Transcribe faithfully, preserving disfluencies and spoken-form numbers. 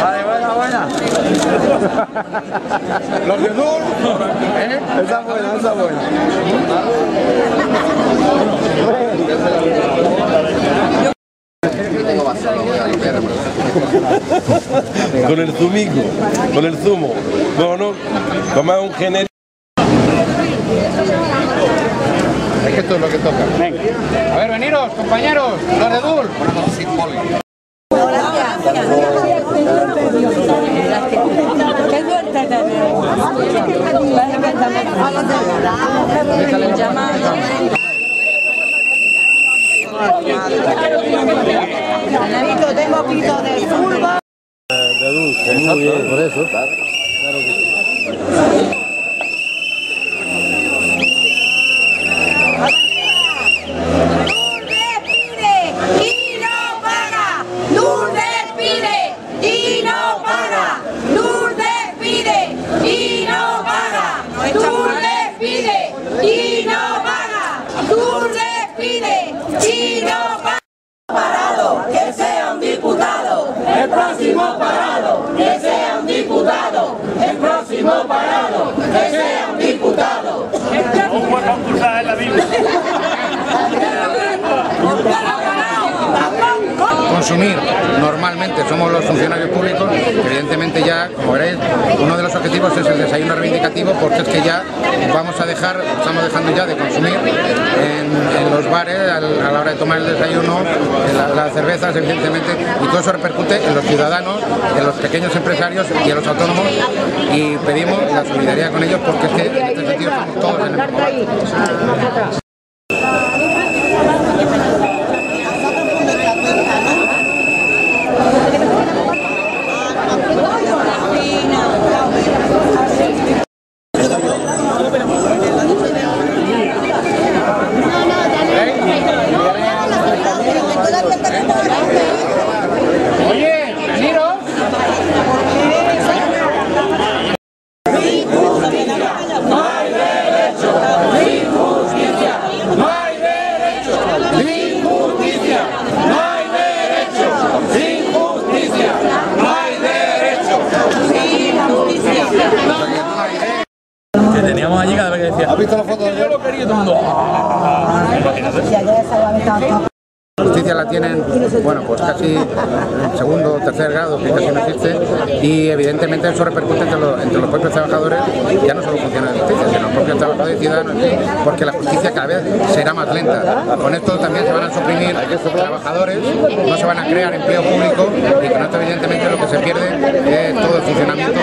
Vale, buena, buena. Los de Dhul, ¿eh? Esa es buena, esa es buena. Con el zumico, con el zumo. No, no, toma un genérico. Es que esto es lo que toca. Venga. A ver, veniros, compañeros, los de Dhul. Tengo pito de fútbol. De Dhul, muy bien, por eso. Claro que sí. Parado, que sea un diputado. Un buen concursado en la vida. Consumir. Normalmente somos los funcionarios públicos. Evidentemente ya, como veréis, uno de los objetivos es el desayuno reivindicativo, porque es que ya vamos a dejar, estamos dejando ya de consumir en, en los bares a la hora de tomar el desayuno, la, las cervezas, evidentemente, y todo eso repercute en los ciudadanos, en los pequeños empresarios y en los autónomos, y pedimos la solidaridad con ellos, porque es que en este sentido somos todos en el mismo barco. ¿Has visto la foto de yo lo quería tomando? La justicia la tienen, bueno, pues casi en segundo o tercer grado, que casi no existe, y evidentemente eso repercute entre los, entre los propios trabajadores, ya no solo funciona la justicia, sino los propios trabajadores y ciudadanos, porque la justicia cada vez será más lenta. Con esto también se van a suprimir trabajadores, no se van a crear empleo público, y con esto evidentemente lo que se pierde es todo el funcionamiento